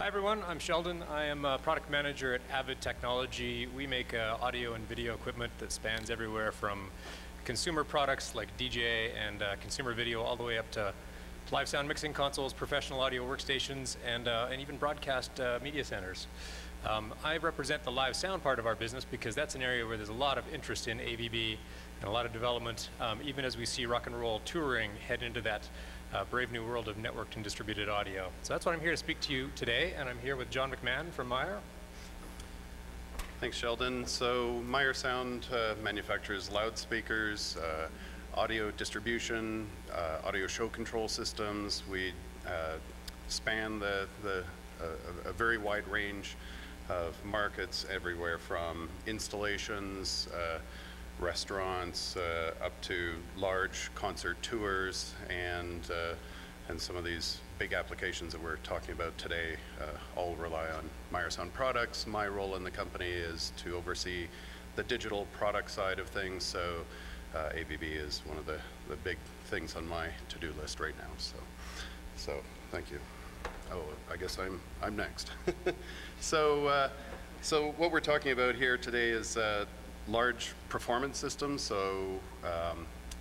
Hi everyone, I'm Sheldon. I am a product manager at Avid Technology. We make audio and video equipment that spans everywhere from consumer products like DJ and consumer video all the way up to live sound mixing consoles, professional audio workstations, and even broadcast media centers. I represent the live sound part of our business because that's an area where there's a lot of interest in AVB and a lot of development, even as we see rock and roll touring head into that brave new world of networked and distributed audio. So that's what I'm here to speak to you today, and I'm here with John McMahon from Meyer. Thanks, Sheldon. So Meyer Sound manufactures loudspeakers, audio distribution, audio show control systems. We span a very wide range of markets everywhere from installations, restaurants, up to large concert tours, and some of these big applications that we're talking about today all rely on Meyer Sound products. My role in the company is to oversee the digital product side of things, so AVB is one of the big things on my to-do list right now. So thank you. Oh, I guess I'm next. So what we're talking about here today is large performance systems, so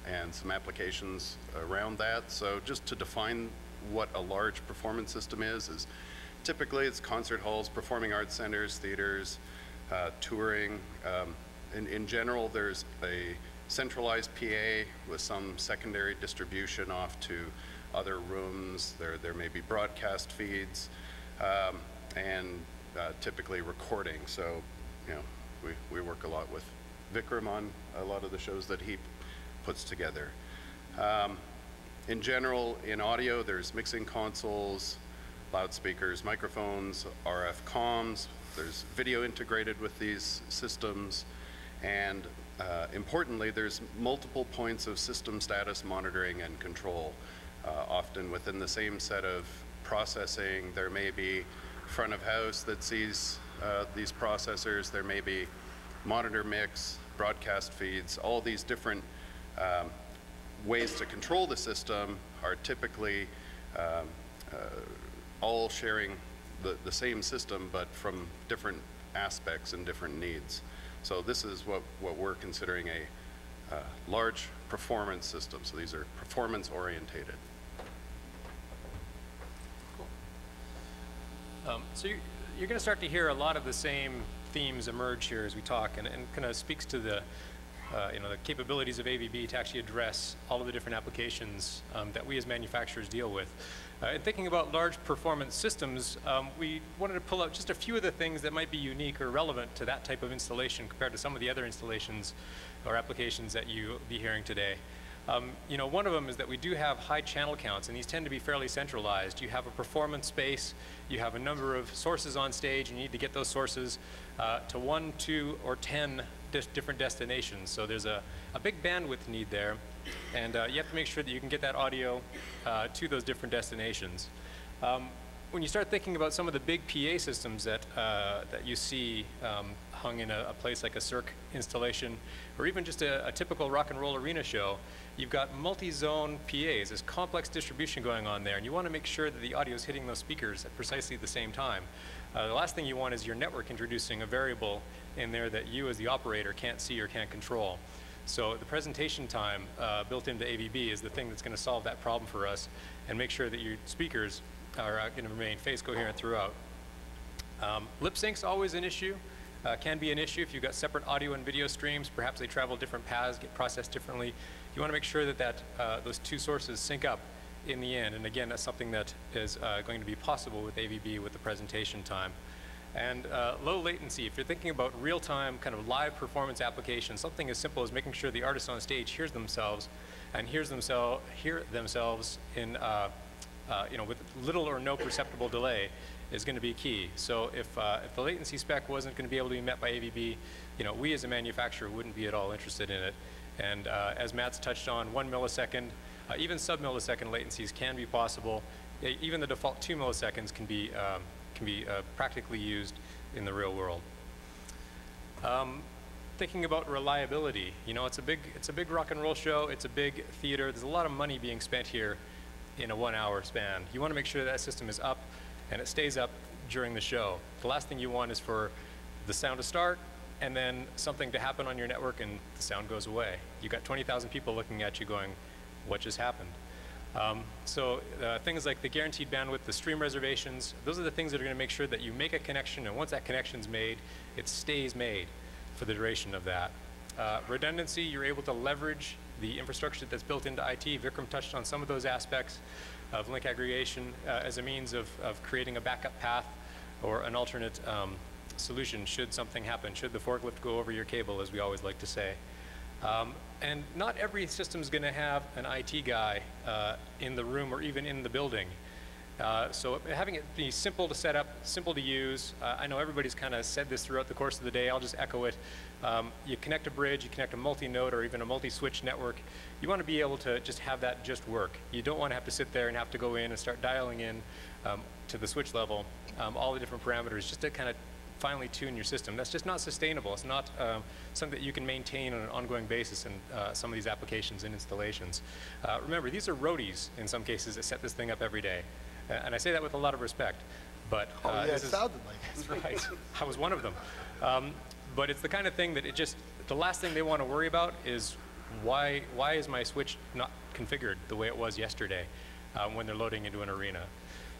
and some applications around that. So just to define what a large performance system is typically it's concert halls, performing arts centers, theaters, touring. In general, there's a centralized PA with some secondary distribution off to other rooms. There may be broadcast feeds and typically recording. So, you know, we work a lot with Vikram on a lot of the shows that he puts together. In general, in audio, there's mixing consoles, loudspeakers, microphones, RF comms. There's video integrated with these systems, and importantly, there's multiple points of system status monitoring and control. Often within the same set of processing, there may be front of house that sees these processors, there may be monitor mix, broadcast feeds. All these different ways to control the system are typically all sharing the same system, but from different aspects and different needs. So this is what we're considering a large performance system. So these are performance orientated. Cool. So you're going to start to hear a lot of the same themes emerge here as we talk, and kind of speaks to the you know, the capabilities of AVB to actually address all of the different applications that we as manufacturers deal with. In thinking about large performance systems, we wanted to pull out just a few of the things that might be unique or relevant to that type of installation compared to some of the other installations or applications that you'll be hearing today. You know, one of them is that we do have high channel counts, and these tend to be fairly centralized. You have a performance space, you have a number of sources on stage, and you need to get those sources to 1, 2, or 10 different destinations. So there's a big bandwidth need there, and you have to make sure that you can get that audio to those different destinations. When you start thinking about some of the big PA systems that that you see hung in a place like a Cirque installation, or even just a typical rock and roll arena show, you've got multi-zone PAs. There's complex distribution going on there, and you want to make sure that the audio is hitting those speakers at precisely the same time. The last thing you want is your network introducing a variable in there that you as the operator can't see or can't control. So the presentation time built into AVB is the thing that's going to solve that problem for us and make sure that your speakers are going to remain phase coherent throughout. Lip sync's always an issue, can be an issue if you've got separate audio and video streams. Perhaps they travel different paths, get processed differently. You want to make sure that, those two sources sync up in the end. And again, that's something that is going to be possible with AVB with the presentation time. And low latency, if you're thinking about real-time kind of live performance applications, something as simple as making sure the artist on stage hears themselves and hear themselves in you know, with little or no perceptible delay is going to be key. So if the latency spec wasn't going to be able to be met by AVB, you know, we as a manufacturer wouldn't be at all interested in it. And as Matt's touched on, 1 millisecond, even sub-millisecond latencies can be possible. Even the default 2 milliseconds can be practically used in the real world. Thinking about reliability, you know, it's a big rock and roll show. It's a big theater. There's a lot of money being spent here in a 1-hour span. You want to make sure that system is up and it stays up during the show. The last thing you want is for the sound to start and then something to happen on your network and the sound goes away. You got 20,000 people looking at you going, what just happened? Things like the guaranteed bandwidth, the stream reservations, those are the things that are going to make sure that you make a connection, and once that connection's made, it stays made for the duration of that. Redundancy, you're able to leverage the infrastructure that's built into IT. Vikram touched on some of those aspects of link aggregation as a means of creating a backup path or an alternate solution should something happen, should the forklift go over your cable, as we always like to say. And not every system's going to have an IT guy in the room or even in the building. So having it be simple to set up, simple to use, I know everybody's kind of said this throughout the course of the day, I'll just echo it. You connect a bridge, you connect a multi-node or even a multi-switch network, you want to be able to just have that just work. You don't want to have to sit there and have to go in and start dialing in to the switch level, all the different parameters, just to kind of finally tune your system. That's just not sustainable. It's not something that you can maintain on an ongoing basis in some of these applications and installations. Remember, these are roadies in some cases that set this thing up every day. And I say that with a lot of respect, but it sounded like that's right. I was one of them. But it's the kind of thing that it just, the last thing they want to worry about is why is my switch not configured the way it was yesterday when they're loading into an arena.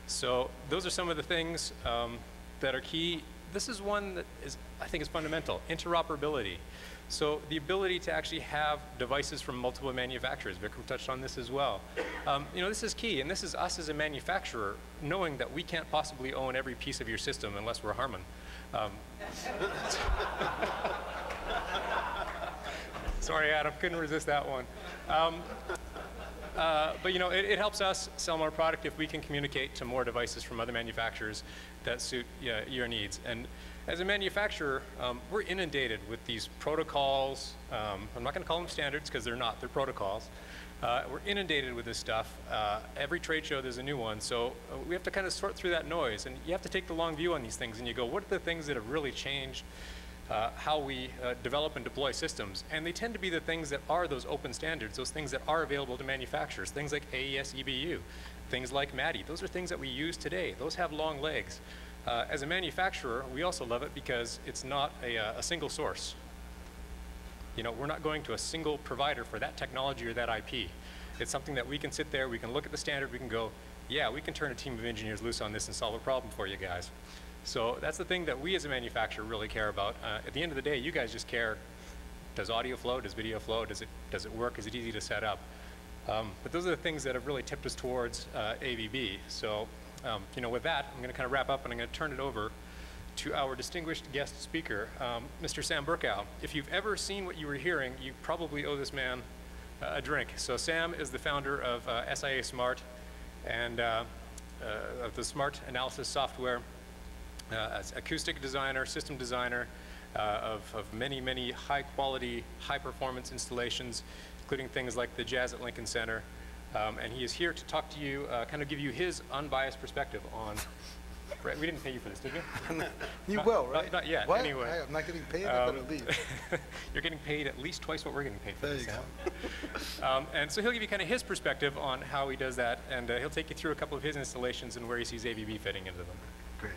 So those are some of the things that are key. This is one that is, I think, is fundamental, interoperability. So the ability to actually have devices from multiple manufacturers. Vikram touched on this as well. This is key, and this is us as a manufacturer knowing that we can't possibly own every piece of your system unless we're Harman. Sorry, Adam, couldn't resist that one. It helps us sell more product if we can communicate to more devices from other manufacturers that suit your needs. And as a manufacturer, we're inundated with these protocols. I'm not going to call them standards because they're not, they're protocols. We're inundated with this stuff. Every trade show there's a new one, so we have to kind of sort through that noise, and you have to take the long view on these things and you go, what are the things that have really changed how we develop and deploy systems? And they tend to be the things that are those open standards, those things that are available to manufacturers, things like AES-EBU, things like MADI. Those are things that we use today. Those have long legs. As a manufacturer, we also love it because it's not a single source. You know, we're not going to a single provider for that technology or that IP. It's something that we can sit there, we can look at the standard, we can go, yeah, we can turn a team of engineers loose on this and solve a problem for you guys. So that's the thing that we as a manufacturer really care about. At the end of the day, you guys just care, does audio flow, does video flow, does it work, is it easy to set up? But those are the things that have really tipped us towards AVB. So with that, I'm going to kind of wrap up and I'm going to turn it over to our distinguished guest speaker, Mr. Sam Berkow. If you've ever seen what you were hearing, you probably owe this man a drink. So Sam is the founder of SIA Smart and of the Smart Analysis software. As acoustic designer, system designer of many, many high quality, high performance installations, including things like the Jazz at Lincoln Center. And he is here to talk to you, kind of give you his unbiased perspective on, right, we didn't pay you for this, did we? You will, right? Not yet, what? Anyway. I'm not getting paid, I better leave. You're getting paid at least twice what we're getting paid for this. There you go. And so he'll give you kind of his perspective on how he does that, and he'll take you through a couple of his installations and where he sees AVB fitting into them. Great.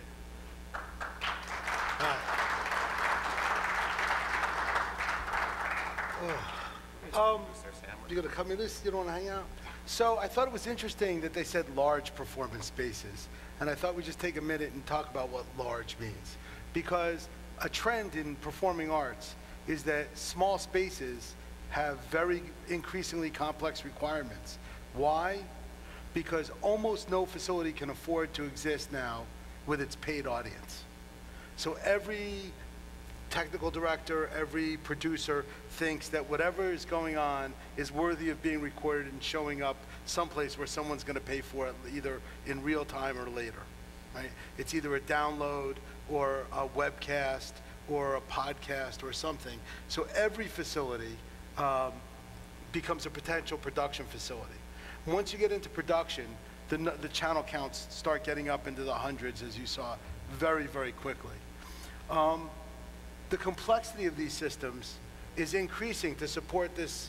You gonna come in this? You don't wanna hang out? So I thought it was interesting that they said large performance spaces, and I thought we'd just take a minute and talk about what large means, because a trend in performing arts is that small spaces have very increasingly complex requirements. Why? Because almost no facility can afford to exist now with its paid audience. So every technical director, every producer thinks that whatever is going on is worthy of being recorded and showing up someplace where someone's going to pay for it, either in real time or later. Right? It's either a download or a webcast or a podcast or something. So every facility becomes a potential production facility. Once you get into production, the channel counts start getting up into the hundreds, as you saw, very, very quickly. The complexity of these systems is increasing to support this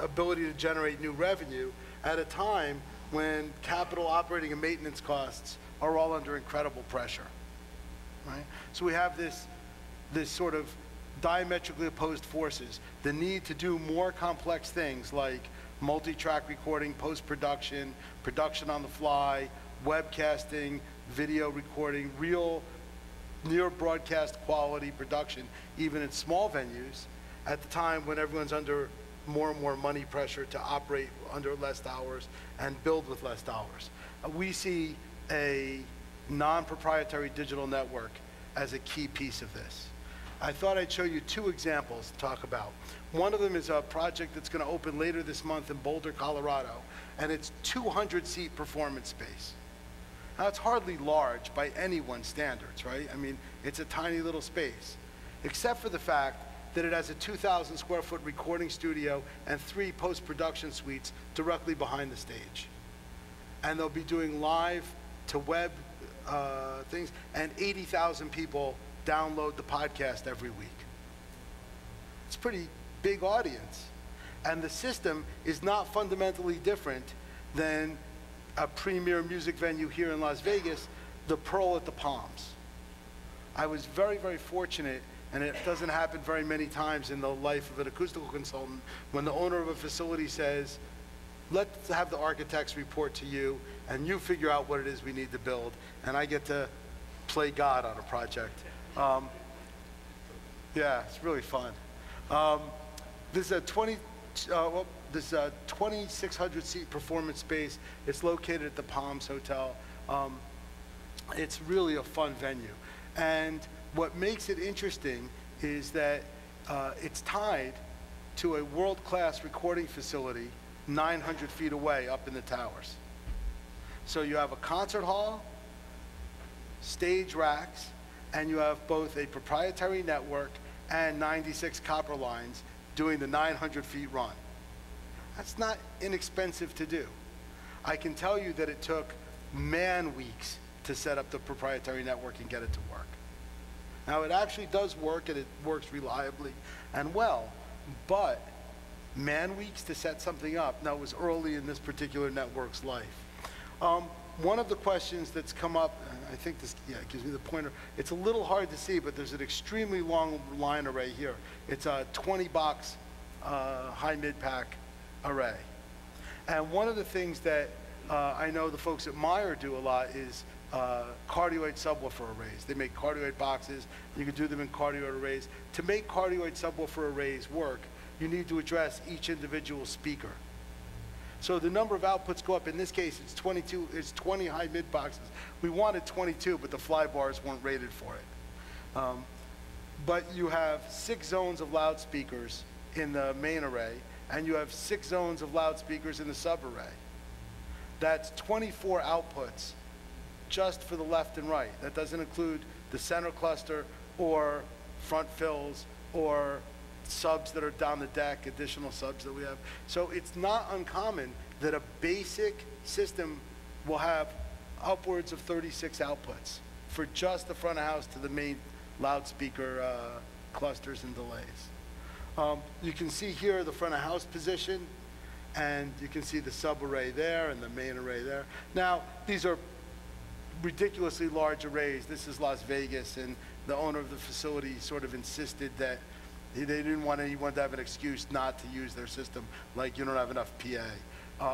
ability to generate new revenue at a time when capital, operating, and maintenance costs are all under incredible pressure. right? So we have this sort of diametrically opposed forces. The need to do more complex things like multi-track recording, post-production, production on the fly, webcasting, video recording, real near broadcast quality production, even in small venues, at the time when everyone's under more and more money pressure to operate under less hours and build with less dollars. We see a non-proprietary digital network as a key piece of this. I thought I'd show you two examples to talk about. One of them is a project that's going to open later this month in Boulder, Colorado, and it's 200-seat performance space. Now, it's hardly large by anyone's standards, right? I mean, it's a tiny little space, except for the fact that it has a 2,000 square foot recording studio and 3 post-production suites directly behind the stage. And they'll be doing live to web things, and 80,000 people download the podcast every week. It's a pretty big audience. And the system is not fundamentally different than a premier music venue here in Las Vegas, the Pearl at the Palms. I was very, very fortunate, and it doesn't happen very many times in the life of an acoustical consultant, when the owner of a facility says, let's have the architects report to you, and you figure out what it is we need to build, and I get to play God on a project. Yeah, it's really fun. This is a 2,600 seat performance space. It's located at the Palms Hotel. It's really a fun venue. And what makes it interesting is that it's tied to a world-class recording facility 900 feet away up in the towers. So you have a concert hall, stage racks, and you have both a proprietary network and 96 copper lines doing the 900 feet run. That's not inexpensive to do. I can tell you that it took man weeks to set up the proprietary network and get it to work. Now it actually does work, and it works reliably and well, but man weeks to set something up. Now it was early in this particular network's life. One of the questions that's come up, and I think this gives me the pointer, it's a little hard to see, but there's an extremely long line array here. It's a 20 box high mid pack array. And one of the things that I know the folks at Meyer do a lot is cardioid subwoofer arrays. They make cardioid boxes. You can do them in cardioid arrays. To make cardioid subwoofer arrays work, you need to address each individual speaker. So the number of outputs go up. In this case, it's 22. It's 20 high mid boxes. We wanted 22, but the fly bars weren't rated for it. But you have 6 zones of loudspeakers in the main array, and you have 6 zones of loudspeakers in the subarray. That's 24 outputs just for the left and right. That doesn't include the center cluster or front fills or subs that are down the deck, additional subs that we have. So it's not uncommon that a basic system will have upwards of 36 outputs for just the front of house to the main loudspeaker clusters and delays. You can see here the front of house position, and you can see the sub array there and the main array there. Now, these are ridiculously large arrays. This is Las Vegas, and the owner of the facility sort of insisted that they didn't want anyone to have an excuse not to use their system, like you don't have enough PA.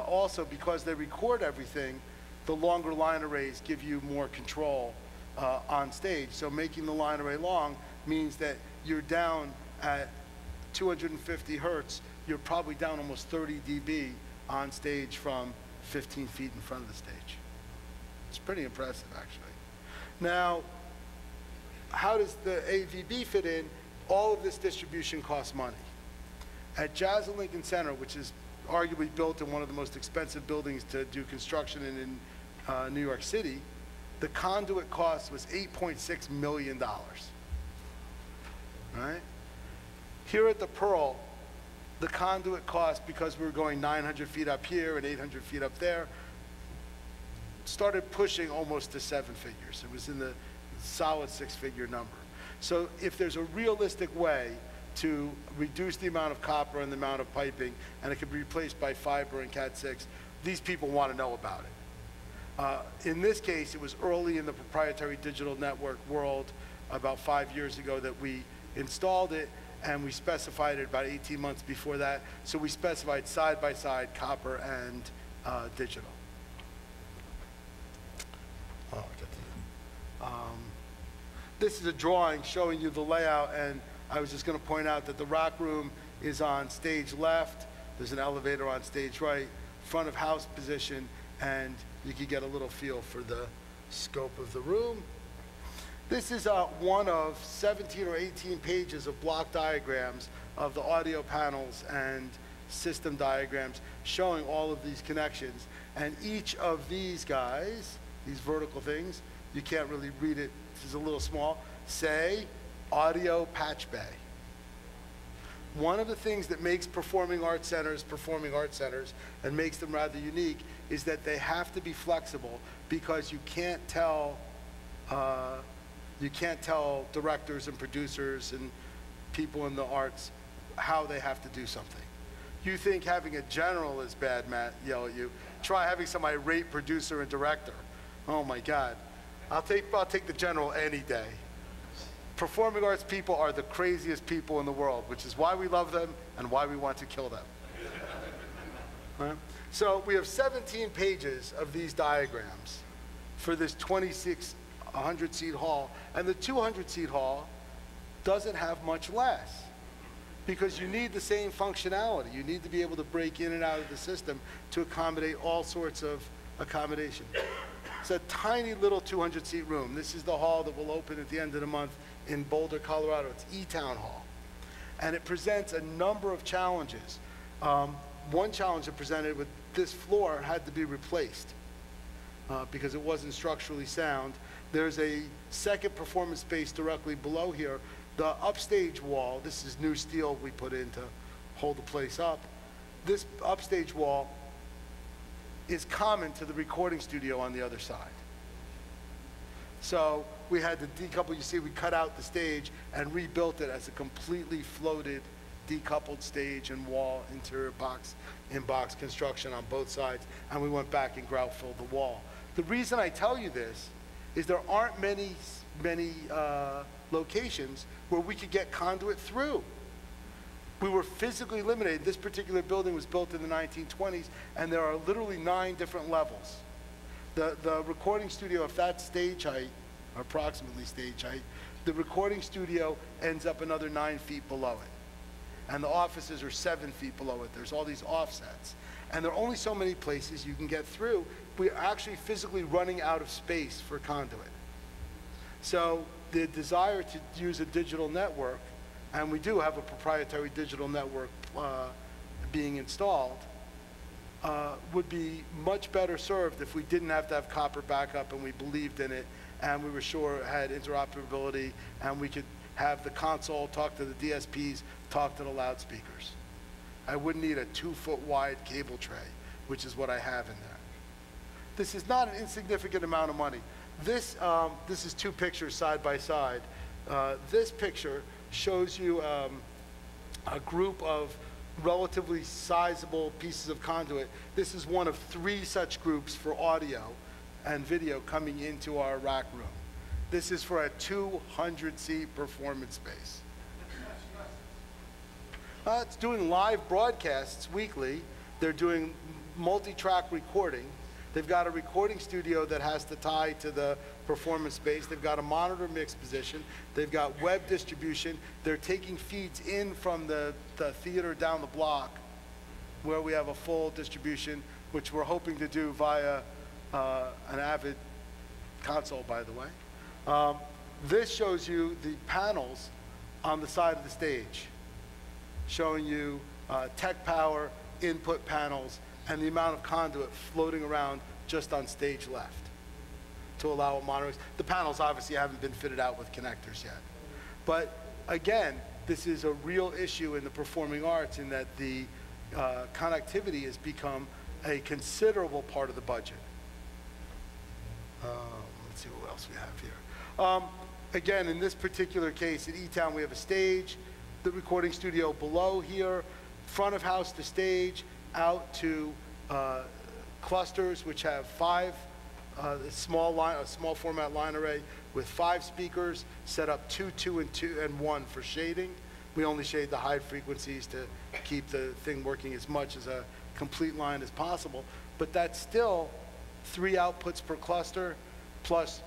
Also, because they record everything, the longer line arrays give you more control on stage. So making the line array long means that you're down at 250 hertz, you're probably down almost 30 dB on stage from 15 feet in front of the stage. It's pretty impressive, actually. Now, how does the AVB fit in? All of this distribution costs money. At Jazz at Lincoln Center, which is arguably built in one of the most expensive buildings to do construction in New York City, the conduit cost was $8.6 million. Right? Here at the Pearl, the conduit cost, because we were going 900 feet up here and 800 feet up there, started pushing almost to 7 figures. It was in the solid 6-figure number. So if there's a realistic way to reduce the amount of copper and the amount of piping, and it can be replaced by fiber and Cat 6, these people want to know about it. In this case, it was early in the proprietary digital network world, about 5 years ago that we installed it, and we specified it about 18 months before that. So we specified side-by-side copper and digital. This is a drawing showing you the layout, and I was just going to point out that the rock room is on stage left. There's an elevator on stage right, front of house position, and you can get a little feel for the scope of the room. This is one of 17 or 18 pages of block diagrams of the audio panels and system diagrams showing all of these connections. And each of these guys, these vertical things, you can't really read it, this is a little small, say audio patch bay. One of the things that makes performing arts centers and makes them rather unique is that they have to be flexible, because you can't tell directors and producers and people in the arts how they have to do something. You think having a general is bad, Matt, yell at you. Try having some irate producer and director. Oh my God. I'll take the general any day. Performing arts people are the craziest people in the world, which is why we love them and why we want to kill them. Right? So we have 17 pages of these diagrams for this 2,600-seat hall, and the 200-seat hall doesn't have much less, because you need the same functionality. You need to be able to break in and out of the system to accommodate all sorts of accommodation. It's a tiny little 200-seat room. This is the hall that will open at the end of the month in Boulder, Colorado. It's E-Town Hall. And it presents a number of challenges. One challenge that presented with this floor had to be replaced because it wasn't structurally sound. There's a second performance space directly below here. The upstage wall, this is new steel we put in to hold the place up. This upstage wall is common to the recording studio on the other side. So we had to decouple, you see we cut out the stage and rebuilt it as a completely floated, decoupled stage and wall, interior box, in-box construction on both sides, and we went back and grout filled the wall. The reason I tell you this is there aren't many locations where we could get conduit through. We were physically limited. This particular building was built in the 1920s, and there are literally 9 different levels. The recording studio, if that's stage height, or approximately stage height, the recording studio ends up another 9 feet below it. And the offices are 7 feet below it. There's all these offsets. And there are only so many places you can get through. We're actually physically running out of space for conduit. So the desire to use a digital network, and we do have a proprietary digital network being installed, would be much better served if we didn't have to have copper backup and we believed in it and we were sure it had interoperability and we could have the console talk to the DSPs, talk to the loudspeakers. I wouldn't need a 2-foot wide cable tray, which is what I have in there. This is not an insignificant amount of money. This is 2 pictures side by side. This picture shows you a group of relatively sizable pieces of conduit. This is one of 3 such groups for audio and video coming into our rack room. This is for a 200-seat performance space. It's doing live broadcasts weekly. They're doing multi-track recording. They've got a recording studio that has to tie to the performance space. They've got a monitor mix position. They've got web distribution. They're taking feeds in from the theater down the block, where we have a full distribution, which we're hoping to do via an Avid console, by the way. This shows you the panels on the side of the stage, showing you tech power, input panels, and the amount of conduit floating around just on stage left to allow monitors. The panels obviously haven't been fitted out with connectors yet. But again, this is a real issue in the performing arts in that the connectivity has become a considerable part of the budget. Let's see what else we have here. Again, in this particular case at E-Town, we have a stage, the recording studio below here, front of house to stage, out to clusters, which have 5 a small format line array with 5 speakers, set up 2, 2, and 1 for shading. We only shade the high frequencies to keep the thing working as much as a complete line as possible. But that's still 3 outputs per cluster, plus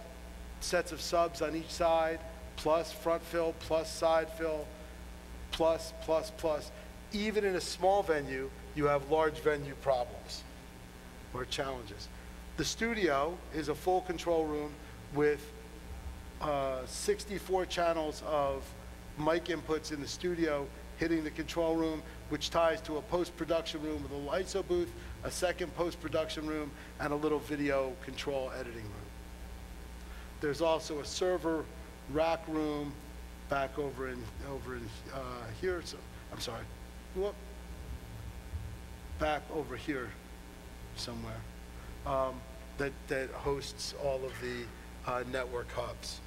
sets of subs on each side, plus front fill, plus side fill, plus, plus, plus. Even in a small venue, you have large venue problems or challenges. The studio is a full control room with 64 channels of mic inputs in the studio hitting the control room, which ties to a post-production room with a little ISO booth, a second post-production room, and a little video control editing room. There's also a server rack room back over here. So, I'm sorry. Whoop. Back over here somewhere that hosts all of the network hubs.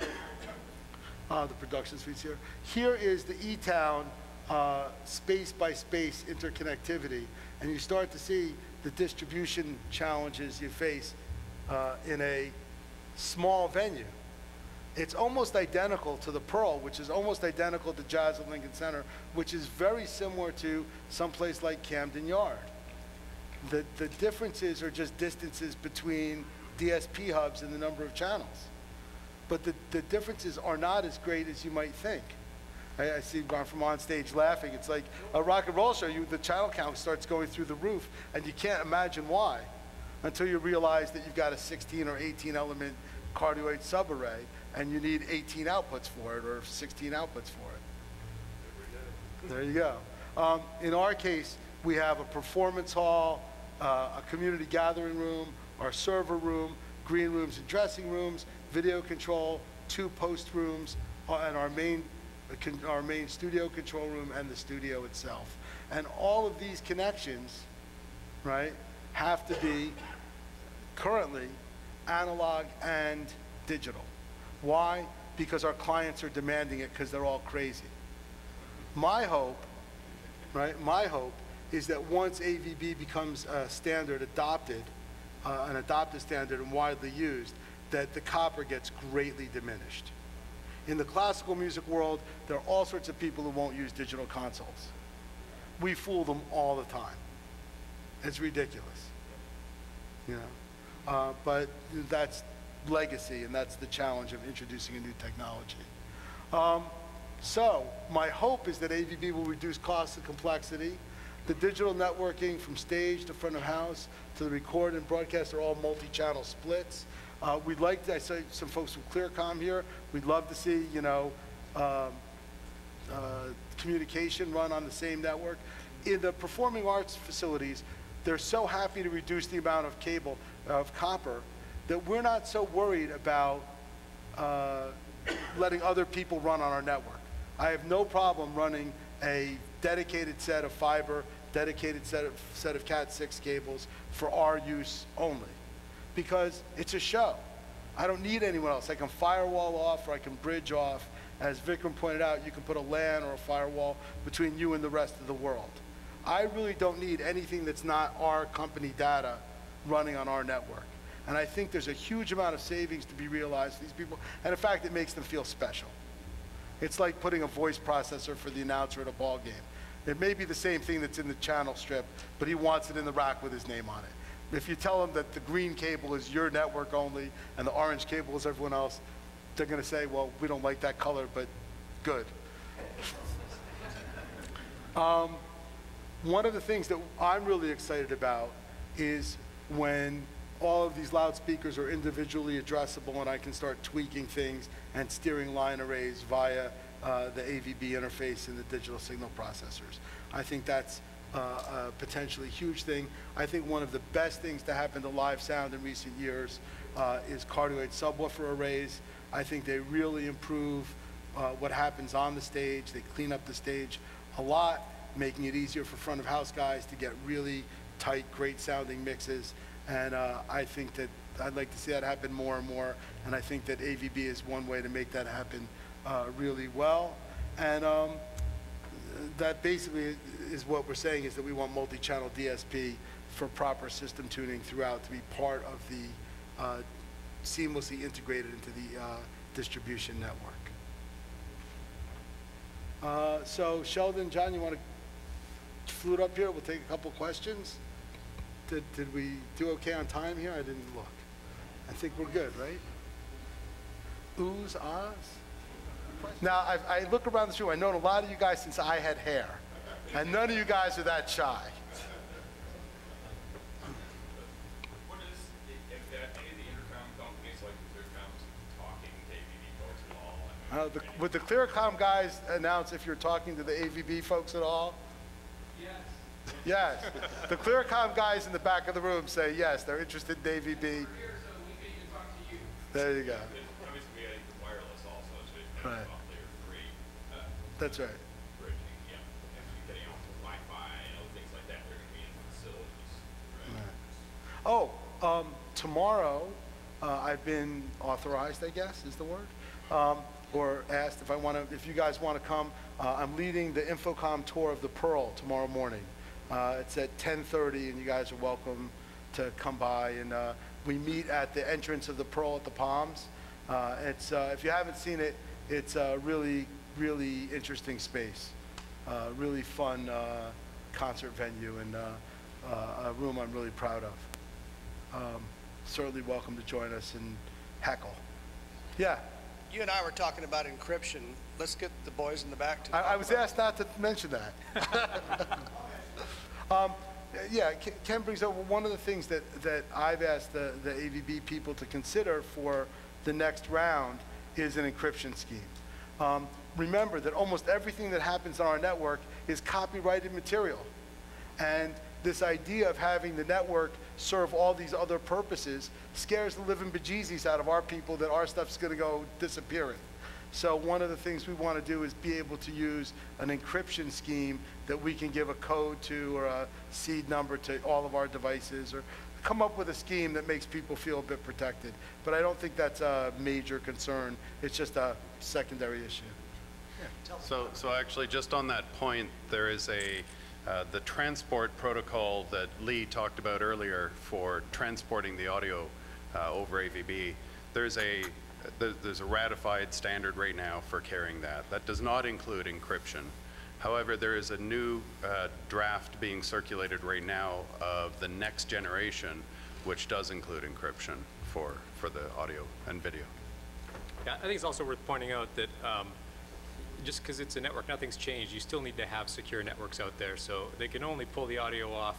The production suites here. Here is the E-Town space by space interconnectivity, and you start to see the distribution challenges you face in a small venue. It's almost identical to the Pearl, which is almost identical to Jazz at Lincoln Center, which is very similar to someplace like Camden Yard. The differences are just distances between DSP hubs and the number of channels. But the differences are not as great as you might think. I see Ron from on stage laughing. It's like a rock and roll show. The channel count starts going through the roof, and you can't imagine why until you realize that you've got a 16 or 18 element cardioid subarray, and you need 18 outputs for it or 16 outputs for it. There you go. In our case, we have a performance hall, a community gathering room, our server room, green rooms and dressing rooms, video control, 2 post rooms, and our main studio control room and the studio itself. And all of these connections, right, have to be currently analog and digital. Why? Because our clients are demanding it because they're all crazy. My hope, right, my hope is that once AVB becomes a standard adopted, an adopted standard and widely used, that the copper gets greatly diminished. In the classical music world, there are all sorts of people who won't use digital consoles. We fool them all the time. It's ridiculous, you know? But that's legacy, and that's the challenge of introducing a new technology. So my hope is that AVB will reduce cost and complexity. The digital networking from stage to front of house to the record and broadcast are all multi-channel splits. We'd like to, I saw some folks from Clear-Com here, we'd love to see, you know, communication run on the same network. In the performing arts facilities, they're so happy to reduce the amount of cable, of copper, that we're not so worried about letting other people run on our network. I have no problem running a dedicated set of fiber, dedicated set of Cat6 cables for our use only. Because it's a show. I don't need anyone else. I can firewall off or I can bridge off. As Vikram pointed out, you can put a LAN or a firewall between you and the rest of the world. I really don't need anything that's not our company data running on our network. And I think there's a huge amount of savings to be realized for these people. And in fact, it makes them feel special. It's like putting a voice processor for the announcer at a ball game. It may be the same thing that's in the channel strip, but he wants it in the rack with his name on it. If you tell them that the green cable is your network only and the orange cable is everyone else, they're going to say, well, we don't like that color, but good. One of the things that I'm really excited about is when all of these loudspeakers are individually addressable and I can start tweaking things and steering line arrays via the AVB interface and the digital signal processors. I think that's a potentially huge thing. I think one of the best things to happen to live sound in recent years is cardioid subwoofer arrays. I think they really improve what happens on the stage. They clean up the stage a lot, making it easier for front of house guys to get really tight, great sounding mixes. And I think that I'd like to see that happen more and more. And I think that AVB is one way to make that happen really well. And that basically is what we're saying is that we want multi-channel DSP for proper system tuning throughout to be part of the seamlessly integrated into the distribution network. So Sheldon, John, you want to flute up here? We'll take a couple questions. Did we do okay on time here? I didn't look. I think we're good, right? Oohs, ahs? Now, I look around this room. I know a lot of you guys since I had hair. And none of you guys are that shy. What is, if any of the intercom companies like Clear-Com talking to AVB folks at all? Would the Clear-Com guys announce if you're talking to the AVB folks at all? Yes. Yes. The Clear-Com guys in the back of the room say yes, they're interested in AVB. We're here, so we can even talk to you. There you go. Obviously, we had wireless also, so it's right. Layer 3. That's right. Oh, tomorrow I've been authorized, I guess is the word, or asked if I want to, if you guys want to come. I'm leading the InfoComm tour of the Pearl tomorrow morning. It's at 10:30, and you guys are welcome to come by. And we meet at the entrance of the Pearl at the Palms. It's if you haven't seen it, it's a really, really interesting space, really fun concert venue, and a room I'm really proud of. Certainly welcome to join us and heckle. Yeah. You and I were talking about encryption. Let's get the boys in the back to I was asked not to mention that. Yeah, Ken brings up one of the things that I've asked the AVB people to consider for the next round is an encryption scheme. Remember that almost everything that happens on our network is copyrighted material. And this idea of having the network serve all these other purposes scares the living bejesus out of our people that our stuff's going to go disappearing. So one of the things we want to do is be able to use an encryption scheme that we can give a code to or a seed number to all of our devices, or come up with a scheme that makes people feel a bit protected. But I don't think that's a major concern. It's just a secondary issue. Yeah. So actually, just on that point, there is a the transport protocol that Lee talked about earlier for transporting the audio over AVB. There's a ratified standard right now for carrying that. That does not include encryption. However, there is a new draft being circulated right now of the next generation, which does include encryption for the audio and video. Yeah, I think it's also worth pointing out that just because it's a network, nothing's changed. You still need to have secure networks out there. So they can only pull the audio off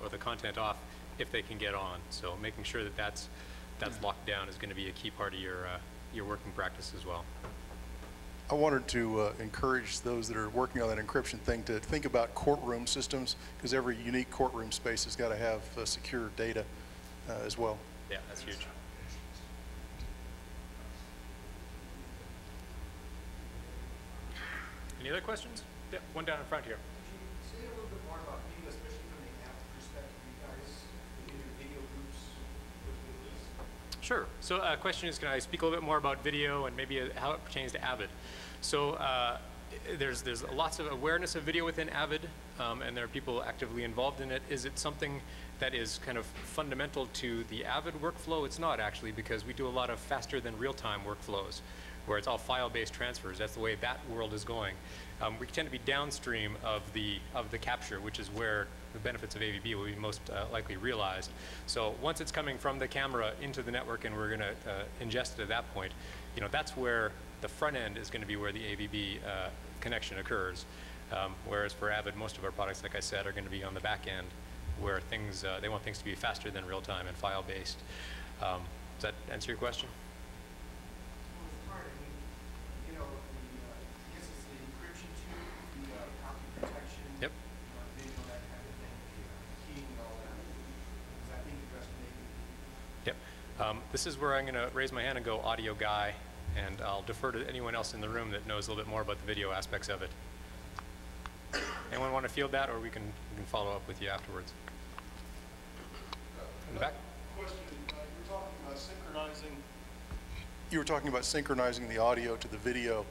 or the content off if they can get on. So making sure that that's locked down is going to be a key part of your working practice as well. I wanted to encourage those that are working on that encryption thing to think about courtroom systems, because every unique courtroom space has got to have secure data as well. Yeah, that's huge. Any other questions? Yeah, one down in front here. Could you say a little bit more about video, especially from the app perspective? You guys, video groups with videos? Sure. So the question is, can I speak a little bit more about video and maybe how it pertains to Avid? So there's lots of awareness of video within Avid, and there are people actively involved in it. Is it something that is kind of fundamental to the Avid workflow? It's not, actually, because we do a lot of faster than real-time workflows, where it's all file-based transfers. That's the way that world is going. We tend to be downstream of the capture, which is where the benefits of AVB will be most likely realized. So once it's coming from the camera into the network, and we're going to ingest it at that point, you know, that's where the front end is going to be where the AVB connection occurs. Whereas for Avid, most of our products, like I said, are going to be on the back end, where things they want things to be faster than real-time and file-based. Does that answer your question? This is where I'm going to raise my hand and go audio guy, and I'll defer to anyone else in the room that knows a little bit more about the video aspects of it. Anyone want to field that, or we can follow up with you afterwards? In the back? Question, you were talking about synchronizing. You were talking about synchronizing the audio to the video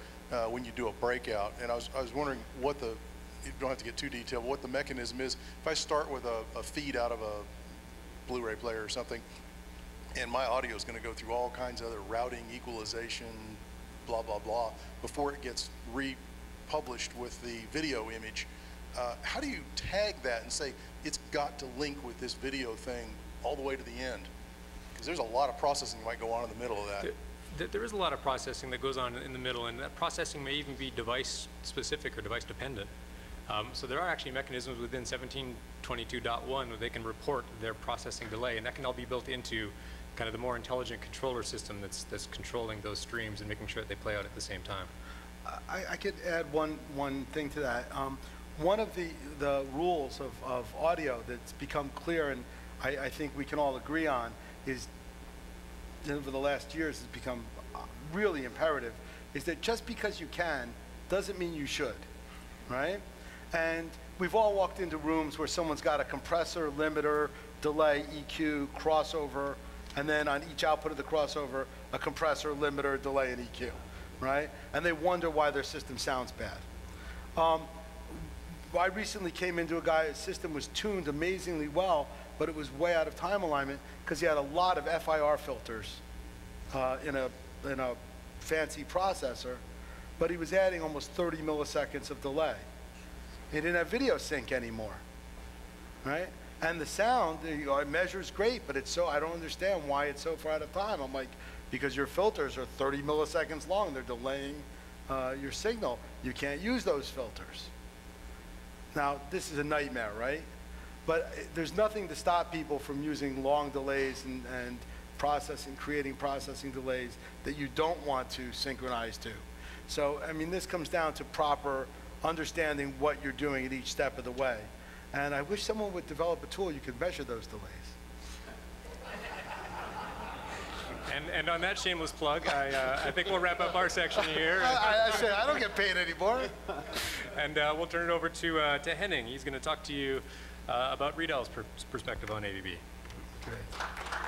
when you do a breakout, and I was wondering what the you don't have to get too detailed, what the mechanism is. If I start with a feed out of a Blu-ray player or something, and my audio is going to go through all kinds of other routing, equalization, blah, blah, blah, before it gets republished with the video image, how do you tag that and say, it's got to link with this video thing all the way to the end? Because there's a lot of processing that might go on in the middle of that. There is a lot of processing that goes on in the middle, and that processing may even be device-specific or device-dependent. So there are actually mechanisms within 1722.1 where they can report their processing delay, and that can all be built into kind of the more intelligent controller system that's controlling those streams and making sure that they play out at the same time. I could add one thing to that. One of the rules of audio that's become clear, and I think we can all agree on, is over the last years has become really imperative, is that just because you can doesn't mean you should, right? And we've all walked into rooms where someone's got a compressor, limiter, delay, EQ, crossover, and then on each output of the crossover, a compressor, limiter, delay, and EQ, right? And they wonder why their system sounds bad. I recently came into a guy, his system was tuned amazingly well, but it was way out of time alignment because he had a lot of FIR filters in a fancy processor, but he was adding almost 30 milliseconds of delay. He didn't have video sync anymore, right? And the sound, it measures great, but it's so, I don't understand why it's so far out of time. I'm like, because your filters are 30 milliseconds long. They're delaying your signal. You can't use those filters. Now, this is a nightmare, right? But there's nothing to stop people from using long delays and processing, creating processing delays that you don't want to synchronize to. So, I mean, this comes down to proper understanding what you're doing at each step of the way. And I wish someone would develop a tool you could measure those delays. And on that shameless plug, I think we'll wrap up our section here. I said I don't get paid anymore. And we'll turn it over to Henning. He's going to talk to you about Riedal's perspective on AVB. Okay.